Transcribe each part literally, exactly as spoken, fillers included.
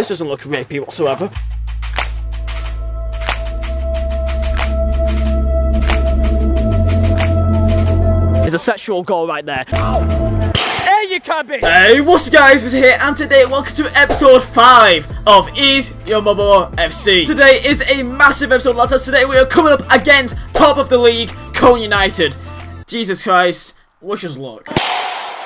This doesn't look rapey whatsoever. There's a sexual goal right there. Ow. Hey, you can be! Hey, what's up guys, Mister here, and today welcome to episode five of Is Your Motherwell F C. Today is a massive episode, lads, as today we are coming up against top of the league, Kony United. Jesus Christ, wish us luck.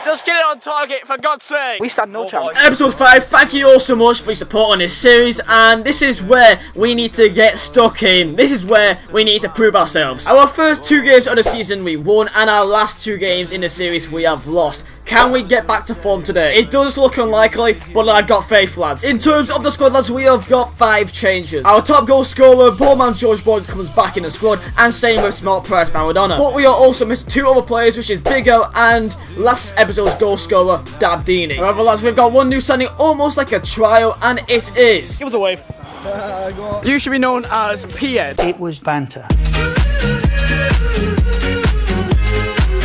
Just get it on target, for God's sake! We stand no oh, chance. Episode five, thank you all so much for your support on this series, and this is where we need to get stuck in. This is where we need to prove ourselves. Our first two games of the season we won, and our last two games in the series we have lost. Can we get back to form today? It does look unlikely, but I've got faith, lads. In terms of the squad, lads, we have got five changes. Our top goal scorer, Bowman George Boyd, comes back in the squad, and same with Smart Price Maradona. But we are also missing two other players, which is Biggo and last episode's goal scorer, Dabdini. However, lads, we've got one new signing, almost like a trial, and it is... Give us a wave. Uh, you should be known as P Edge. It was banter.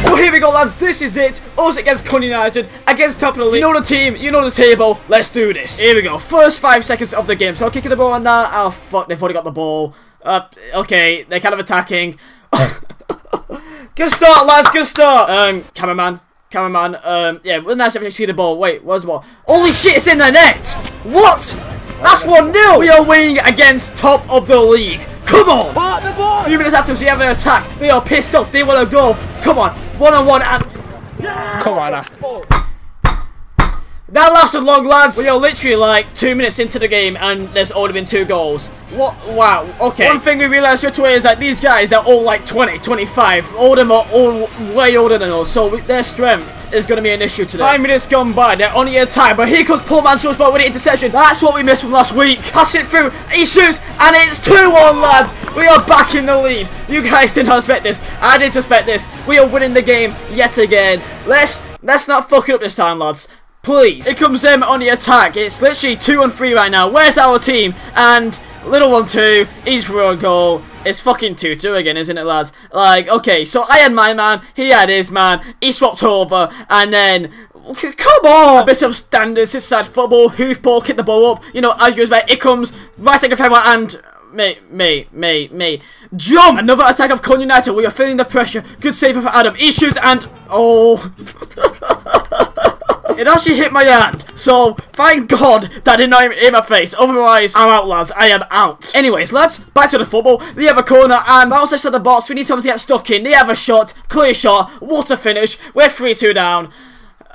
So here we go, lads, this is it, us against Cunny United, against top of the league. You know the team, you know the table, let's do this. Here we go, first five seconds of the game, so I'm kicking the ball and now, oh fuck, they've already got the ball. Uh, okay, they're kind of attacking. Good start, lads, good start. Um, cameraman, cameraman, um, yeah, well, nice if you see the ball, wait, where's what? Holy shit, it's in the net! What? That's one nil! We are winning against top of the league. Come on! Part the ball. A few minutes after we have an attack, they are pissed off, they want to go. Come on, one on one and... Yeah. Come on, uh. That lasted long, lads. We are literally like two minutes into the game and there's already been two goals. What? Wow, okay. One thing we realised straight away is that these guys are all like twenty, twenty-five. All of them are all way older than us, so their strength is going to be an issue today. Five minutes gone by, they're on your time, but here comes Paul Manchur's ball with the interception. That's what we missed from last week. Pass it through, he shoots, and it's two one, lads. We are back in the lead. You guys did not expect this. I didn't expect this. We are winning the game yet again. Let's let's not fuck it up this time, lads. Please. It comes in on the attack. It's literally two on three right now. Where's our team? And little one two, he's for a goal. It's fucking two two again, isn't it, lads? Like, okay, so I had my man, he had his man, he swapped over, and then... Come on! A bit of standards, it's sad football, hoofball, kick the ball up, you know, as you expect, it comes, right second favor, and... Me, me, me, me. Jump! Another attack of Cunny United, we are feeling the pressure. Good save for Adam, he shoots, and... Oh... It actually hit my hand, so thank God that did not even hit my face. Otherwise, I'm out, lads. I am out. Anyways, lads, back to the football. They have a corner, and bounce outside the box. We need someone to get stuck in. They have a shot, clear shot, what a finish. We're three two down.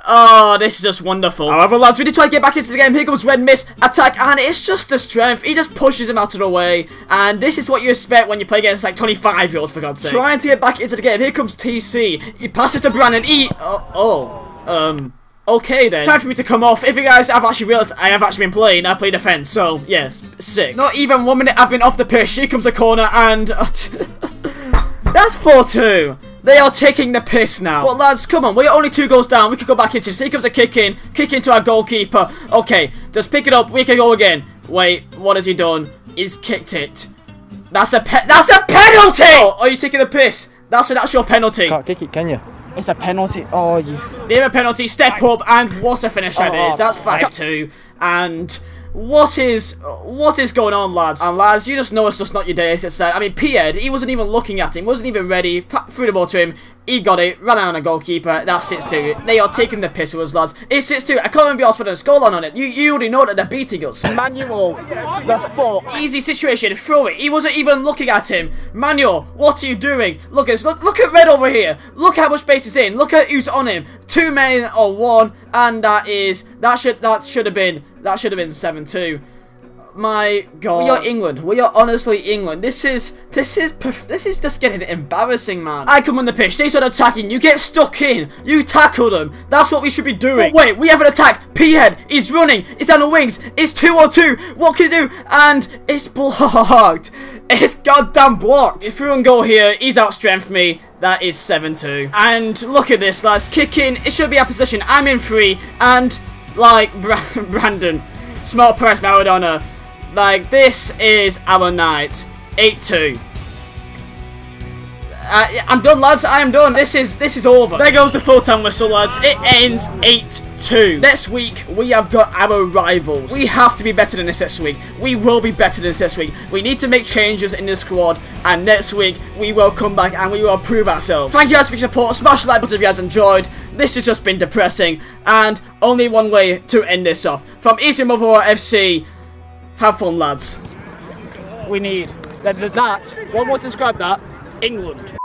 Oh, this is just wonderful. However, lads, we did try to get back into the game. Here comes Red, miss, attack, and it's just the strength. He just pushes him out of the way, and this is what you expect when you play against, like, twenty-five-year-olds, for God's sake. Trying to get back into the game. Here comes T C. He passes to Brandon. He... Oh. oh. Um... Okay then. Time for me to come off. If you guys have actually realised I have actually been playing, I play defence, so yes, sick. Not even one minute I've been off the pitch, here comes a corner and... That's four two. They are taking the piss now. But lads, come on, we're only two goals down, we could go back into this. Here comes a kick in, kick into our goalkeeper. Okay, just pick it up, we can go again. Wait, what has he done? He's kicked it. That's a pe- That's a penalty! Oh, are you taking the piss? That's an actual penalty. Can't kick it, can you? It's a penalty. Oh, you. They have a penalty. Step up, and what a finish that oh, is. That's five two. And what is what is going on, lads? And lads, you just know it's just not your day. It's sad. I mean, P Ed, he wasn't even looking at him. Wasn't even ready. Threw the ball to him. He got it. Ran out on a goalkeeper. That's six two. They are taking the piss with us, lads. It's six two. I can't even be asked for the scoreline on it. You you already know that they're beating us. Manuel, the fuck. Easy situation. Throw it. He wasn't even looking at him. Manuel, what are you doing? Look at look look at Red over here. Look how much space is in. Look at who's on him. Two men or one, and that is that should that should have been that should have been seven two. My God, we are England. We are honestly England. This is this is this is just getting embarrassing, man. I come on the pitch. They start attacking. You get stuck in. You tackle them. That's what we should be doing. But wait, we have an attack. P Head is running. It's down the wings. It's two on two. What can he do? And it's blocked. It's goddamn blocked. If we run goal here, he's outstrengthed me. That is seven two. And look at this, lads. Kick in. It should be our position. I'm in free. And like Brandon, smart press Maradona. Like, this is our night. eight two. I, I'm done, lads. I am done. This is this is over. There goes the full-time whistle, lads. It ends eight two. Next week, we have got our rivals. We have to be better than this next week. We will be better than this next week. We need to make changes in the squad, and next week, we will come back and we will prove ourselves. Thank you guys for your support. Smash the like button if you guys enjoyed. This has just been depressing, and only one way to end this off. From Easy Motherwell F C, have fun, lads. We need... That, that, one more to describe that, England.